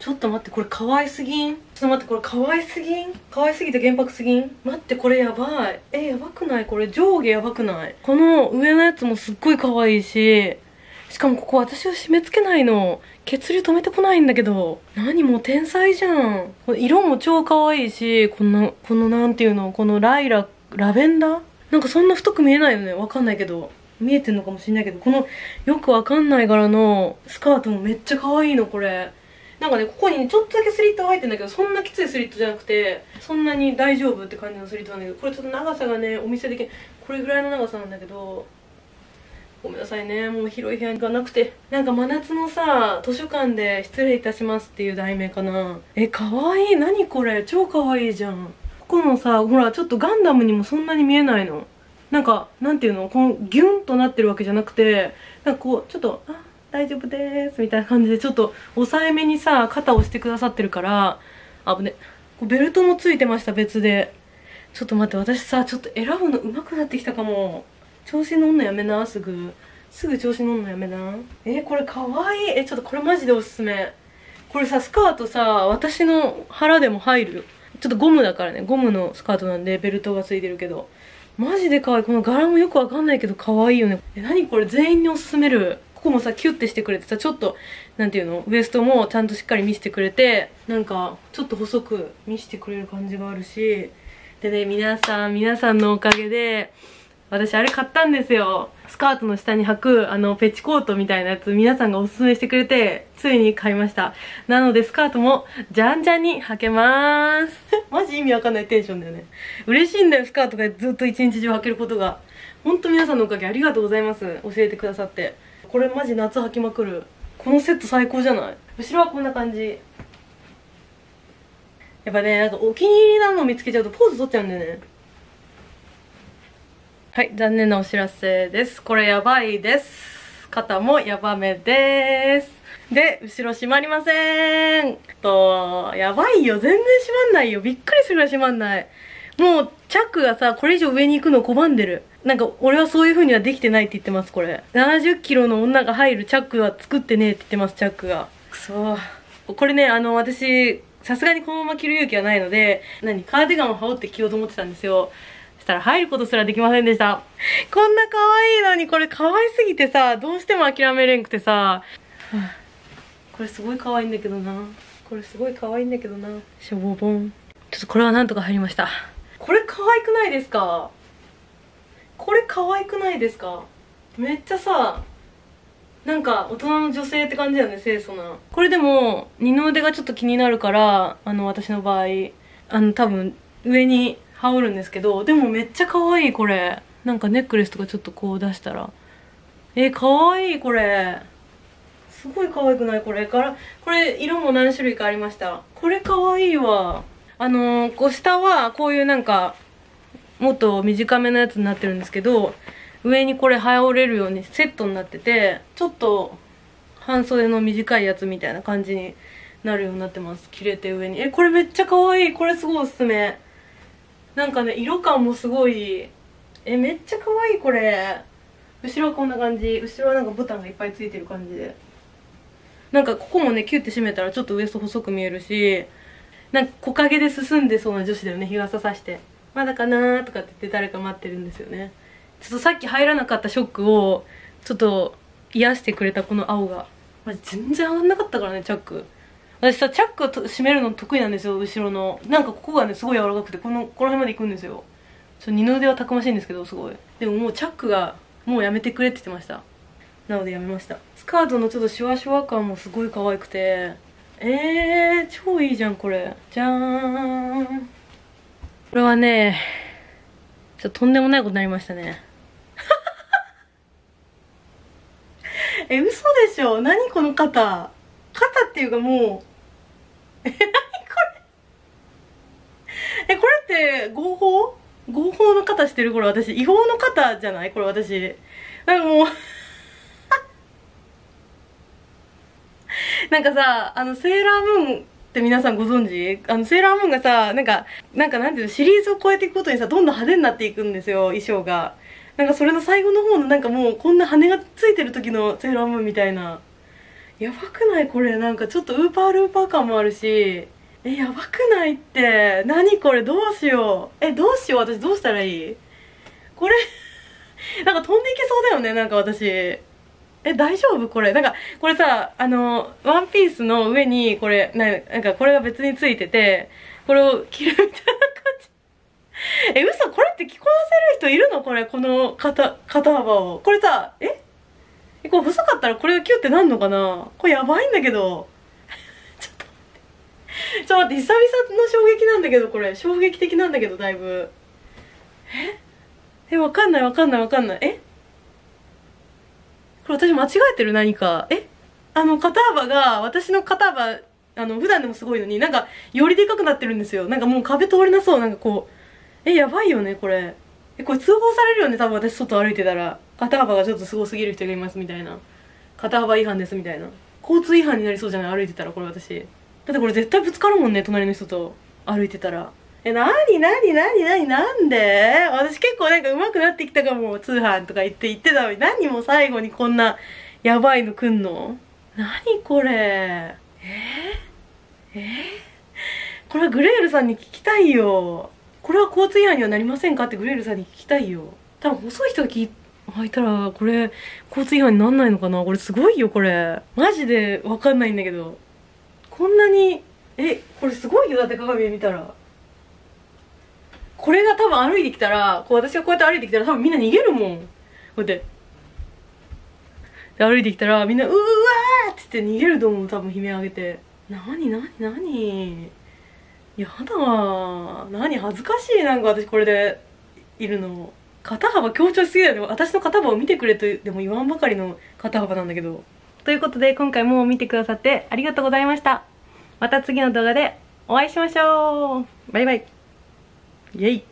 ちょっと待って、これ可愛すぎん。ちょっと待って、これ可愛すぎん。可愛すぎて原爆すぎん。待って、これやばい。やばくない？これ上下やばくない？この上のやつもすっごい可愛いし、しかもここ私は締め付けないの。血流止めてこないんだけど。何もう天才じゃん。これ色も超可愛いし、このなんていうの、このラベンダーなんかそんな太く見えないよね。わかんないけど。見えてんのかもしれないけど、このよくわかんない柄のスカートもめっちゃ可愛いの、これ。なんかね、ここにね、ちょっとだけスリットが入ってんだけど、そんなきついスリットじゃなくて、そんなに大丈夫って感じのスリットなんだけど、これちょっと長さがね、お店でこれぐらいの長さなんだけど、ごめんなさいね、もう広い部屋がなくて。なんか真夏のさ、図書館で失礼いたしますっていう題名かな。かわいい。何これ、超かわいいじゃん。ここのさ、ほら、ちょっとガンダムにもそんなに見えないの。なんか、なんていうの、このギュンとなってるわけじゃなくて、なんかこう、ちょっと、あ、大丈夫ですみたいな感じで、ちょっと抑えめにさ、肩をしてくださってるから、危ね。ベルトもついてました、別で。ちょっと待って、私さ、ちょっと選ぶの上手くなってきたかも。調子乗んのやめな、すぐ。すぐ調子乗んのやめな。これかわいい。ちょっとこれマジでおすすめ。これさ、スカートさ、私の腹でも入るよ。ちょっとゴムだからね、ゴムのスカートなんで、ベルトがついてるけど。マジで可愛い。この柄もよくわかんないけど可愛いよね。何これ、全員におすすめる。ここもさ、キュッてしてくれてさ、ちょっと、なんていうの、ウエストもちゃんとしっかり見せてくれて、なんか、ちょっと細く見せてくれる感じがあるし、でね、皆さんのおかげで、私あれ買ったんですよ。スカートの下に履く、ペチコートみたいなやつ、皆さんがおすすめしてくれて、ついに買いました。なので、スカートも、じゃんじゃんに履けまーす。マジ意味わかんないテンションだよね。嬉しいんだよ、スカートがずっと一日中履けることが。ほんと皆さんのおかげありがとうございます。教えてくださって。これマジ夏履きまくる。このセット最高じゃない？後ろはこんな感じ。やっぱね、なんかお気に入りなのを見つけちゃうとポーズ取っちゃうんだよね。はい、残念なお知らせです。これやばいです。肩もやばめです。で、後ろ閉まりません。やばいよ。全然閉まんないよ。びっくりするぐらい閉まんない。もう、チャックがさ、これ以上上に行くの拒んでる。なんか、俺はそういう風にはできてないって言ってます、これ。70キロの女が入るチャックは作ってねえって言ってます、チャックが。くそー。これね、私、さすがにこのまま着る勇気はないので、カーディガンを羽織って着ようと思ってたんですよ。そしたら入ることすらできませんでした。こんな可愛いのに、これ可愛すぎてさ、どうしても諦めれんくてさ、これすごい可愛いんだけどな。これすごい可愛いんだけどな。しょぼぼん。ちょっとこれはなんとか入りました。これ可愛くないですか？これ可愛くないですか？めっちゃさ、なんか大人の女性って感じだよね、清楚な。これでも二の腕がちょっと気になるから、私の場合、多分上に羽織るんですけど、でもめっちゃ可愛い、これ。なんかネックレスとかちょっとこう出したら。可愛い、これ。すごい可愛くない？これから。これ色も何種類かありました。これ可愛いわ。下はこういうなんか、もっと短めのやつになってるんですけど、上にこれ羽織れるようにセットになってて、ちょっと半袖の短いやつみたいな感じになるようになってます。着れて上に。これめっちゃ可愛い。これすごいおすすめ。なんかね、色感もすごい。めっちゃ可愛い、これ。後ろはこんな感じ。後ろはなんかボタンがいっぱいついてる感じで。なんかここもね、キュッて締めたらちょっとウエスト細く見えるし、なんか木陰で進んでそうな女子だよね、日傘さして。まだかなーとかって言って誰か待ってるんですよね。ちょっとさっき入らなかったショックを、ちょっと癒してくれたこの青が。まじ全然上がんなかったからね、チャック。私さ、チャックを閉めるの得意なんですよ、後ろの。なんかここがね、すごい柔らかくて、この辺まで行くんですよ。二の腕はたくましいんですけど、すごい。でももうチャックが、もうやめてくれって言ってました。なのでやめました。スカートのちょっとシュワシュワ感もすごい可愛くて。超いいじゃん、これ。じゃーん。これはね、ちょっととんでもないことになりましたね。嘘でしょ？何この肩。肩っていうかもう、何これ。これって合法の肩してる？これ私、違法の肩じゃない？これ私。なんかもう、なんかさ、セーラームーン、って皆さんご存知？セーラームーンがさ、なんていうの、シリーズを超えていくことにさ、どんどん派手になっていくんですよ、衣装が。なんかそれの最後の方のなんかもう、こんな羽がついてる時のセーラームーンみたいな。やばくない？これなんかちょっとウーパールーパー感もあるし、やばくないって。何これ、どうしよう。どうしよう、私どうしたらいいこれなんか飛んでいけそうだよね。なんか私大丈夫これ。なんかこれさ、ワンピースの上にこれなんかこれが別についてて、これを着るみたいな感じ。嘘、これって着こなせる人いるの？これ、この肩幅を。これさ、これ細かったらこれがキュってなんのかな？これやばいんだけど。ちょっと待って、久々の衝撃なんだけど、これ。衝撃的なんだけど、だいぶ。わかんない。これ私間違えてる？何か。肩幅が、私の肩幅、普段でもすごいのに、なんか、よりでかくなってるんですよ。なんかもう壁通れなそう。なんかこう。やばいよね、これ。これ通報されるよね、多分私外歩いてたら。肩幅がちょっとすごすぎる人がいますみたいな。肩幅違反ですみたいな。交通違反になりそうじゃない？歩いてたらこれ私。だってこれ絶対ぶつかるもんね、隣の人と歩いてたら。なんで私結構なんか上手くなってきたかも、通販とか言ってたのに、何も最後にこんなやばいの来んの？何これ。これはグレールさんに聞きたいよ。これは交通違反にはなりませんかってグレールさんに聞きたいよ。多分細い人が履いたらこれ交通違反になんないのかな。これすごいよ、これ。マジでわかんないんだけど。こんなに、これすごいよ。だって鏡見たら。これが多分歩いてきたら、こう私がこうやって歩いてきたら多分みんな逃げるもん。こうやって。で歩いてきたらみんな、うわーって言って逃げると思う。多分悲鳴上げて。なにやだわ。何恥ずかしい。なんか私これでいるの。肩幅強調しすぎだよね。私の肩幅を見てくれとでも言わんばかりの肩幅なんだけど。ということで今回も見てくださってありがとうございました。また次の動画でお会いしましょう。バイバイ。イェイ。